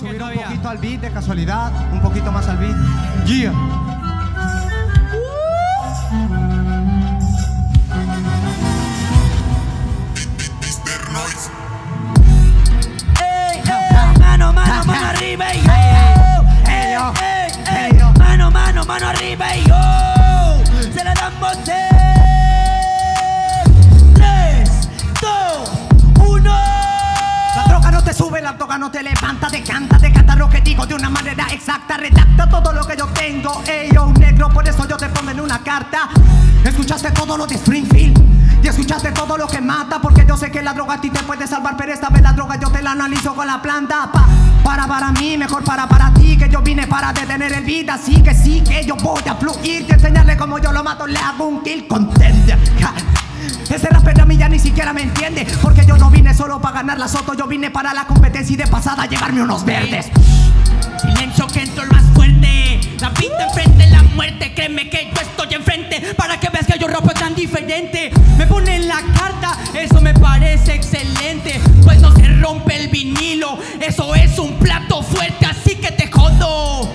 subir un poquito al beat de casualidad, un poquito más al beat. Yeah. Mano arriba y yo, se la damos en 3, 2, 1. La troca no te sube, la troca no te levanta. Te canta lo que digo de una manera exacta. Redacta todo lo que yo tengo, yo un negro, por eso yo te pongo en una carta. Escuchaste todo lo de Springfield y escuchaste todo lo que mata, porque yo sé que la droga a ti te puede salvar, pero esta vez la droga yo te la analizo con la planta. Para mí, mejor para ti, que yo vine para detener el beat. Así que sí, que yo voy a fluir y enseñarle como yo lo mato, le hago un kill. Contender, ja. Ese rapero a mí ya ni siquiera me entiende, porque yo no vine solo para ganar la SOTO, yo vine para la competencia y de pasada llevarme unos verdes. Silencio, que entro el más fuerte, la pinta enfrente de la muerte. Créeme que yo estoy enfrente, para que veas que yo rapo tan diferente. Me ponen la carta, eso me parece excelente, pues no se rompe el vinilo, eso es un plato fuerte, así que te jodo.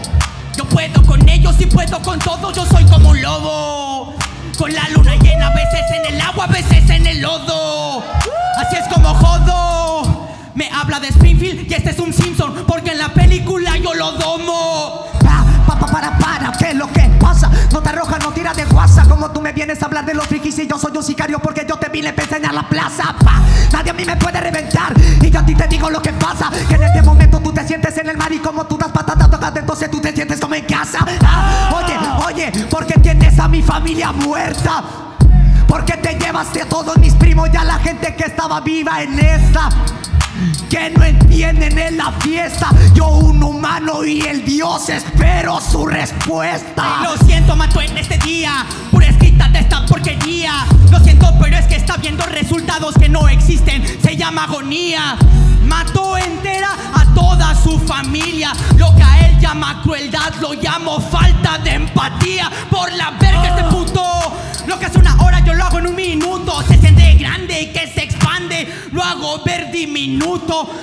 Yo puedo con ellos y puedo con todo, yo soy como un lobo, con la luna llena, a veces en el agua, a veces en el lodo. Así es como jodo. Me habla de Springfield y este es un Simpson, porque en la película yo lo domo. Para, ¿qué es lo que pasa? Nota Roja no tira de guasa. Como tú me vienes a hablar de los frikis y yo soy un sicario, porque yo te vine a enseñar la plaza. Nadie a mí me puede reventar, y yo a ti te digo lo que pasa, que en este momento tú te sientes en el mar, y como tú das patatas tocas, entonces tú te sientes como en casa. Oye, porque tienes a mi familia muerta, porque te llevaste a todos mis primos y a la gente que estaba viva en esta, que no entienden en la fiesta. Yo un humano y el Dios espero su respuesta. Lo siento, mató en este día, pura escrita de esta porquería. Lo siento, pero es que está viendo resultados que no existen, se llama agonía. Mató entera a toda su familia, lo que a él llama crueldad lo llamo falta de empatía. Por la verga este puto, lo que hace una hora yo lo hago en un minuto. Se siente grande y que se expande, lo hago ver diminuto.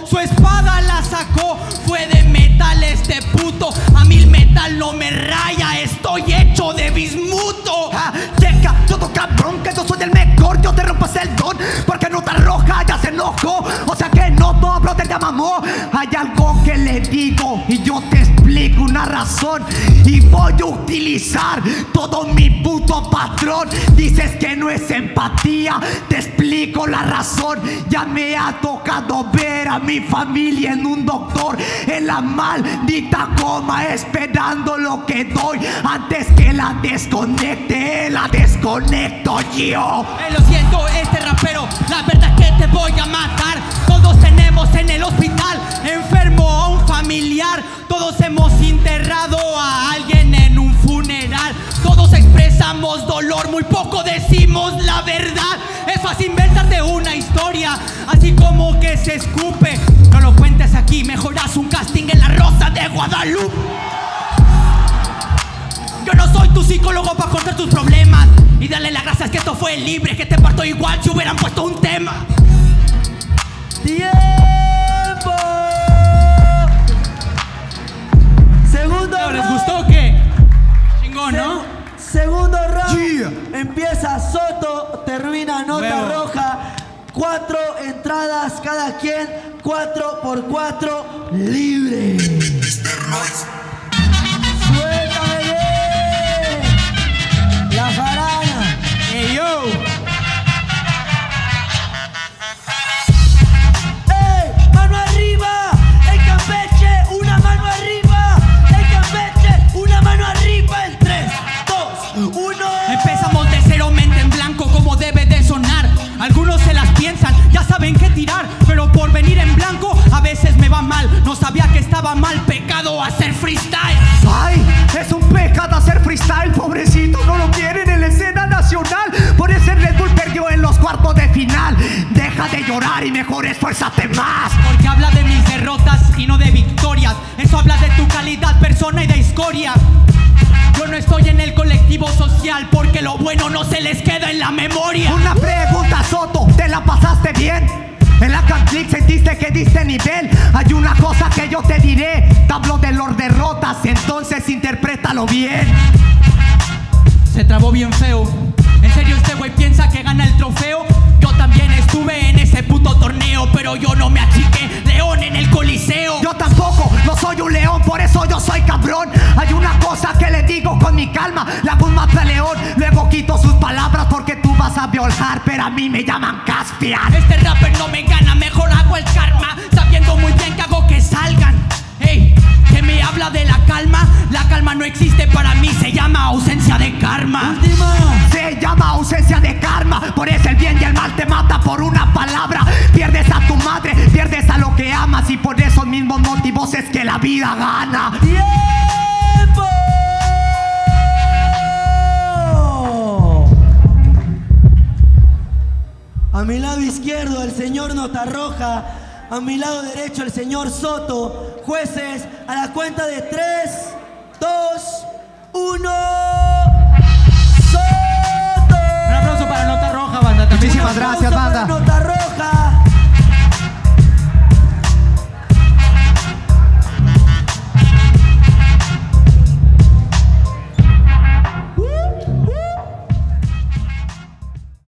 Su espada la sacó, fue de metal este puto. A mí el metal no me raya, estoy hecho de bismuto. Checa, todo cabrón, que yo soy el mejor. Yo te rompas el don, porque Nota Roja ya se enojó. O sea que no hablo de mamó. Hay algo que le digo y yo te explico una razón, y voy a utilizar todo mi puto patrón. Dices que no es empatía, te explico la razón. Ya me ha tocado ver a mi familia en un doctor, en la maldita coma, esperando lo que doy. Antes que la desconecte, la desconecto yo. Lo siento, este rapero, la verdad es que te voy a matar. Todos tenemos en el hospital enfermo a un familiar, todos hemos enterrado a alguien en un funeral. Todos expresamos dolor, muy poco decimos la verdad. Es fácil inventarte una historia, así como que se escupe. No lo cuentes aquí, mejoras un casting en La Rosa de Guadalupe. Yo no soy tu psicólogo para cortar tus problemas, y dale las gracias que esto fue libre, que te parto igual si hubieran puesto un tema. ¡Tiempo! Segundo round. ¿Les gustó o qué? Chingón, ¿no? Segundo round. Yeah. Empieza SOTO, termina Nota Roja. 4 entradas cada quien. 4 por 4. Libre. Suéltame bien la jarana. Hey, yo. Algunos se las piensan, ya saben qué tirar, pero por venir en blanco a veces me va mal. No sabía que estaba mal, pecado hacer freestyle. Ay, es un pecado hacer freestyle, pobrecito, no lo quieren en la escena nacional. Por ese Red Bull perdió en los cuartos de final. Deja de llorar y mejor esfuérzate más. Porque habla de mis derrotas y no de victorias. Eso habla de tu calidad, persona y de escoria. Yo no estoy en el colectivo social, porque lo bueno no se les queda en la memoria. Una pregunta, SOTO, ¿te la pasaste bien? En la Camp League sentiste que diste nivel. Hay una cosa que yo te diré, entonces interprétalo bien. Se trabó bien feo. ¿En serio este güey piensa que gana el trofeo? Yo también estuve en ese puto torneo, pero yo no me achiqué, león en el coliseo. Yo tampoco, no soy un león, por eso yo soy cabrón. Hay una cosa que le digo con mi calma, le hago un mapa león, luego quito sus palabras porque tú vas a violar, pero a mí me llaman Caspian. Este rapper no me gana, mejor hago el karma, sabiendo muy bien que hago que salgan. Ey, que me habla de la calma, la calma no existe para mí, se llama ausencia de karma. Última. Se llama ausencia de karma, por eso el bien y el mal te mata por una palabra. Pierdes a tu madre, pierdes a lo que amas, y por esos mismos motivos es que la vida gana. ¡Tiempo! A mi lado izquierdo el señor Nota Roja, a mi lado derecho el señor Soto. Jueces, a la cuenta de 3, 2, 1...